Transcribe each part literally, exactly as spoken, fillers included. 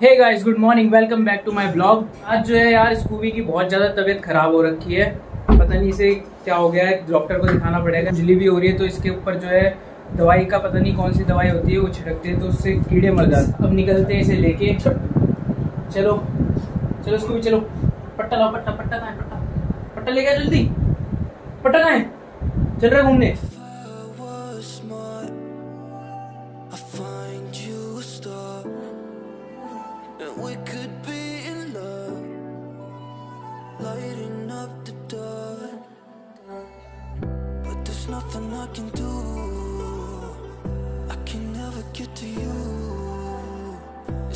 Hey guys, good morning, welcome back to my blog. आज जो है यार स्कूबी की बहुत ज़्यादा तबीयत ख़राब हो रखी है, पता नहीं इसे क्या हो गया है, डॉक्टर को दिखाना पड़ेगा। खुजली भी हो रही है तो इसके ऊपर जो है दवाई का पता नहीं कौन सी दवाई होती है वो छिड़कते हैं तो उससे कीड़े मर जाते हैं। अब निकलते हैं इसे लेके। चलो चलो स्कूबी, चलो पट्टा लाओ, पट्टा पट्टा कहाँ है, पट्टा पट्टा ले गया जल्दी, पट्टा कहाँ है, चल रहा है घूमने। We could be in love, lighting up the dark, but there's nothing I can do, I can never get to you,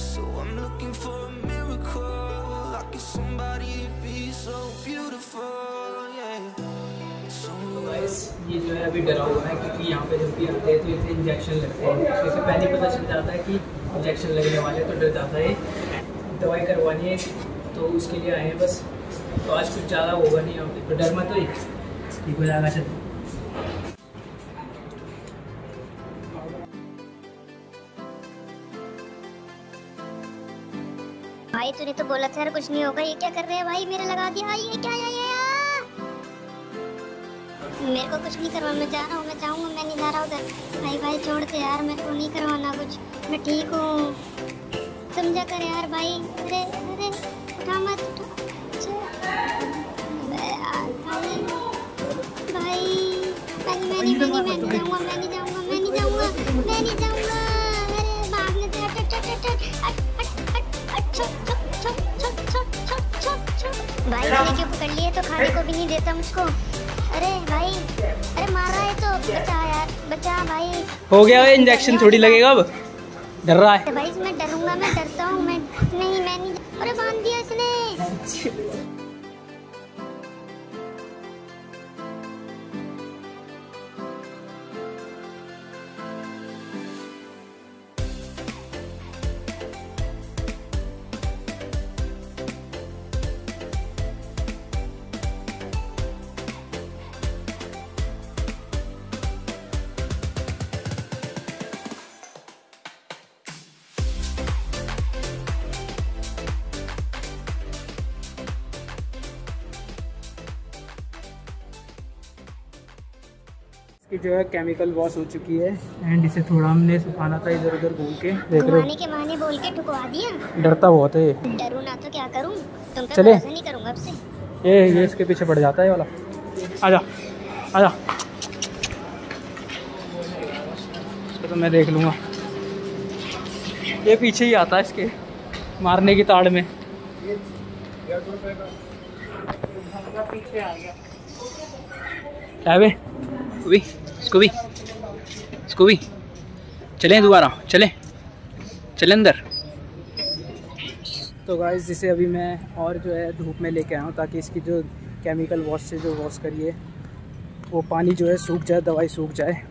so I'm looking for a miracle, like if somebody be so beautiful, yeah। ये जो है अभी डरा हुआ है क्योंकि यहाँ पे जब भी आते हैं तो इसे इंजेक्शन लगते हैं, तो इससे पहले पता चल जाता है कि इंजेक्शन लगने वाले, तो डर जाता है। दवाई करवानी है तो उसके लिए आए हैं बस, तो आज कुछ ज़्यादा होगा नहीं, अब तो डर मत हो, ठीक हो जाएगा। चल भाई, तूने तो बोला था कुछ नहीं होगा, ये क्या कर रहे हैं भाई, मेरे लगा दिया, ये क्या है ये? मेरे को कुछ नहीं करवाना, मैं जा रहा हूँ, मैं जाऊँगा, मैं नहीं जा रहा उधर। भाई भाई छोड़ दे यार, मेरे को नहीं करवाना कुछ, मैं ठीक हूँ, समझा कर यार भाई। अरे अरे उठा मत, भाई भाई मैं नहीं जाऊँगा, मैं नहीं जाऊँगा, मैं नहीं जाऊँगा, मैं नहीं जाऊँगा, मैं नहीं जाऊँगा। अरे भागने दे, हट हट हट हट। भाई मैंने क्यों पकड़ लिया, तो खाने को भी नहीं देता मुझको। अरे भाई, अरे मार रहा है तो बचा यार, बचा भाई। हो गया, इंजेक्शन थोड़ी लगेगा, अब डर रहा है भाई। मैं डरूंगा, मैं डरता हूँ, मैं नहीं, मैं नहीं। अरे बांध दिया इसने। कि जो है केमिकल वॉश हो चुकी है एंड इसे थोड़ा हमने सुखाना था, इधर उधर घूम के देख रहे के बहाने बोल के ठुकवा दिया। डरता बहुत है ये, डरू ना तो क्या करूं, तुम पे भरोसा नहीं करूंगा अब से। ये ये इसके पीछे पड़ जाता है ये वाला। आजा आजा, इसको तो मैं देख लूंगा, ये पीछे ही आता है इसके मारने की ताड़ में, पीछे आ गया। क्या बे स्कूबी, स्कूबी स्कूबी चलें दोबारा, चलें चलें अंदर। तो गाइस, जिसे अभी मैं और जो है धूप में लेके आया हूँ ताकि इसकी जो केमिकल वॉश से जो वॉश करिए वो पानी जो है सूख जाए, दवाई सूख जाए।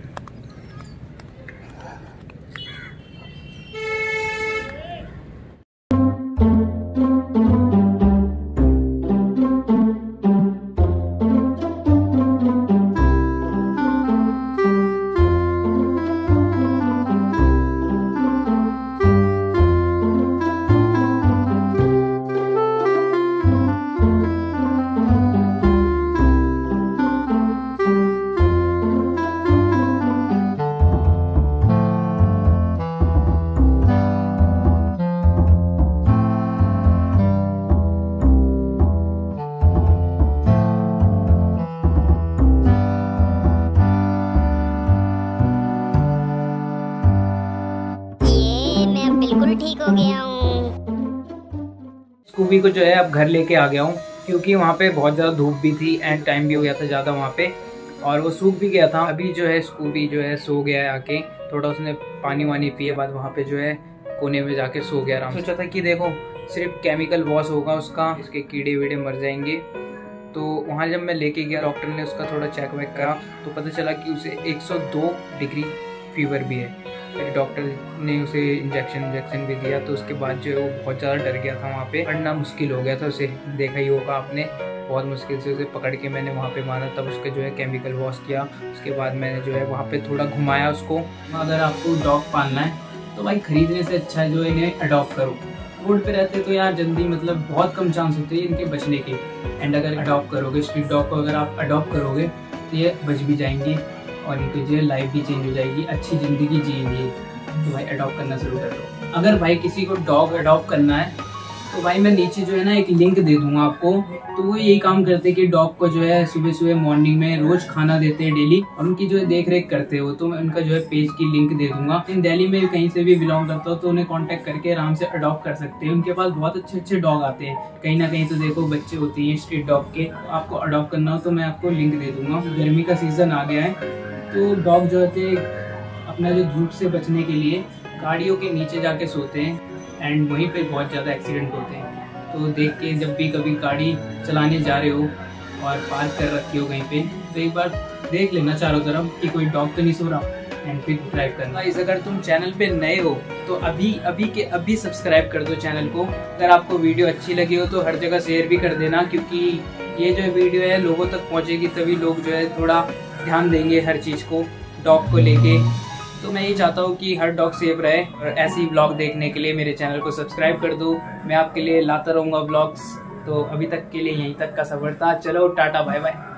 बिल्कुल ठीक हो गया हूँ। स्कूबी को जो है अब घर लेके आ गया हूँ क्योंकि वहाँ पे बहुत ज़्यादा धूप भी थी एंड टाइम भी हो गया था ज़्यादा वहाँ पे, और वो सूख भी गया था। अभी जो है स्कूबी जो है सो गया है आके, थोड़ा उसने पानी वानी पिए, बाद वहाँ पे जो है कोने में जाके सो गया आराम। सोचा था कि देखो सिर्फ केमिकल वॉश होगा उसका, इसके कीड़े वीड़े मर जाएंगे, तो वहाँ जब मैं लेके गया डॉक्टर ने उसका थोड़ा चेक वेक करा तो पता चला कि उसे एक सौ दो डिग्री फीवर भी है। फिर डॉक्टर ने उसे इंजेक्शन इंजेक्शन भी दिया, तो उसके बाद जो है वो बहुत ज़्यादा डर गया था, वहाँ पे पढ़ना मुश्किल हो गया था उसे, देखा ही होगा आपने। बहुत मुश्किल से उसे पकड़ के मैंने वहाँ पे मारा, तब उसके जो है केमिकल वॉश किया, उसके बाद मैंने जो है वहाँ पे थोड़ा घुमाया उसको। अगर आपको डॉग पालना है तो भाई खरीदने से अच्छा है जो इन्हें अडॉप्ट करो, रोड पे रहते तो यार जल्दी मतलब बहुत कम चांस होते हैं इनके बचने के। एंड अगर अडॉप्ट करोगे, स्ट्रीट डॉग को अगर आप अडॉप्ट करोगे तो ये बच भी जाएंगी और इनकी जो है लाइफ भी चेंज हो जाएगी, अच्छी ज़िंदगी जिएंगी। तो भाई अडॉप्ट करना शुरू कर दो। अगर भाई किसी को डॉग अडॉप्ट करना है तो भाई मैं नीचे जो है ना एक लिंक दे दूँगा आपको। तो वो यही काम करते हैं कि डॉग को जो है सुबह सुबह मॉर्निंग में रोज़ खाना देते हैं डेली और उनकी जो है देख रेख करते हो। तो मैं उनका जो है पेज की लिंक दे दूँगा। इन दिल्ली में कहीं से भी बिलोंग करता हो तो उन्हें कांटेक्ट करके आराम से अडॉप्ट कर सकते हैं। उनके पास बहुत अच्छे अच्छे डॉग आते हैं, कहीं ना कहीं तो देखो बच्चे होते हैं स्ट्रीट डॉग के। आपको अडॉप्ट करना हो तो मैं आपको लिंक दे दूँगा। गर्मी का सीज़न आ गया है तो डॉग जो है अपना जो धूप से बचने के लिए गाड़ियों के नीचे जाके सोते हैं एंड वहीं पे बहुत ज़्यादा एक्सीडेंट होते हैं। तो देख के जब भी कभी गाड़ी चलाने जा रहे हो और पार्क कर रखी हो कहीं पे तो एक बार देख लेना चारों तरफ कि कोई डॉग तो नहीं सो रहा एंड फिर ड्राइव करना। गाइस अगर तुम चैनल पे नए हो तो अभी अभी के अभी सब्सक्राइब कर दो चैनल को। अगर आपको वीडियो अच्छी लगी हो तो हर जगह शेयर भी कर देना, क्योंकि ये जो वीडियो है लोगों तक पहुँचेगी तभी लोग जो है थोड़ा ध्यान देंगे हर चीज़ को डॉग को लेके। तो मैं ये चाहता हूँ कि हर डॉग सेफ रहे और ऐसी ब्लॉग देखने के लिए मेरे चैनल को सब्सक्राइब कर दो। मैं आपके लिए लाता रहूँगा ब्लॉग्स। तो अभी तक के लिए यहीं तक का सफर था। चलो टाटा बाय बाय।